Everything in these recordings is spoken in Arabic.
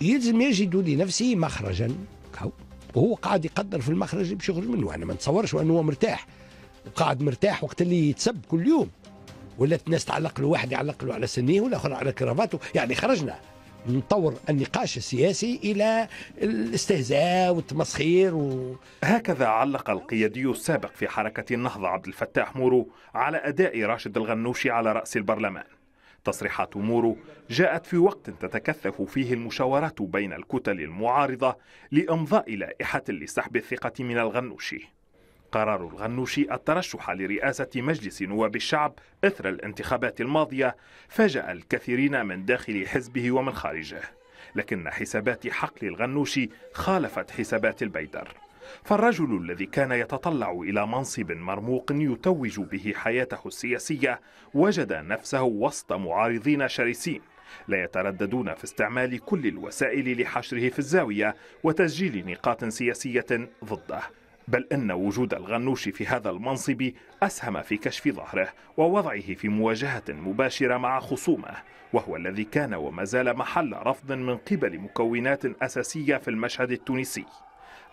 يلزم يجد لنفسه مخرجا، وهو قاعد يقدر في المخرج باش يخرج منه. انا ما نتصورش انه هو مرتاح، قاعد مرتاح وقت اللي يتسب كل يوم، ولا الناس تعلق له، واحد يعلق له على سنيه والاخر على كرافاته. يعني خرجنا نطور النقاش السياسي إلى الاستهزاء والتمسخير هكذا علق القيادي السابق في حركة النهضة عبد الفتاح مورو على أداء راشد الغنوشي على رأس البرلمان. تصريحات مورو جاءت في وقت تتكثف فيه المشاورات بين الكتل المعارضة لإمضاء لائحة لسحب الثقة من الغنوشي. قرار الغنوشي الترشح لرئاسة مجلس نواب الشعب إثر الانتخابات الماضية فاجأ الكثيرين من داخل حزبه ومن خارجه، لكن حسابات حقل الغنوشي خالفت حسابات البيدر. فالرجل الذي كان يتطلع إلى منصب مرموق يتوج به حياته السياسية وجد نفسه وسط معارضين شرسين لا يترددون في استعمال كل الوسائل لحشره في الزاوية وتسجيل نقاط سياسية ضده، بل أن وجود الغنوشي في هذا المنصب أسهم في كشف ظهره ووضعه في مواجهة مباشرة مع خصومه، وهو الذي كان وما زال محل رفض من قبل مكونات أساسية في المشهد التونسي.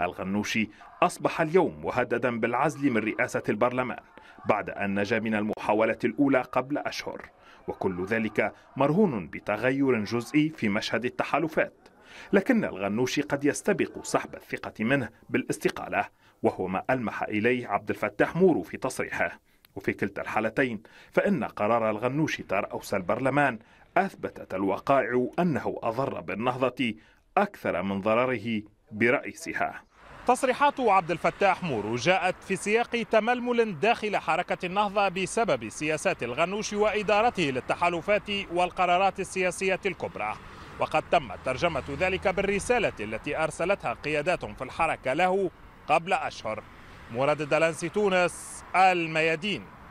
الغنوشي أصبح اليوم مهددا بالعزل من رئاسة البرلمان بعد أن نجا من المحاولة الأولى قبل أشهر، وكل ذلك مرهون بتغير جزئي في مشهد التحالفات. لكن الغنوشي قد يستبق سحب الثقة منه بالاستقالة، وهو ما ألمح إليه عبد الفتاح مورو في تصريحه. وفي كلتا الحالتين فإن قرار الغنوشي ترأس البرلمان أثبتت الوقائع أنه أضر بالنهضة أكثر من ضرره برئيسها. تصريحات عبد الفتاح مورو جاءت في سياق تململ داخل حركة النهضة بسبب سياسات الغنوشي وإدارته للتحالفات والقرارات السياسية الكبرى، وقد تمت ترجمة ذلك بالرسالة التي أرسلتها قيادات في الحركة له قبل أشهر. مراد الدلنسي، تونس، الميادين.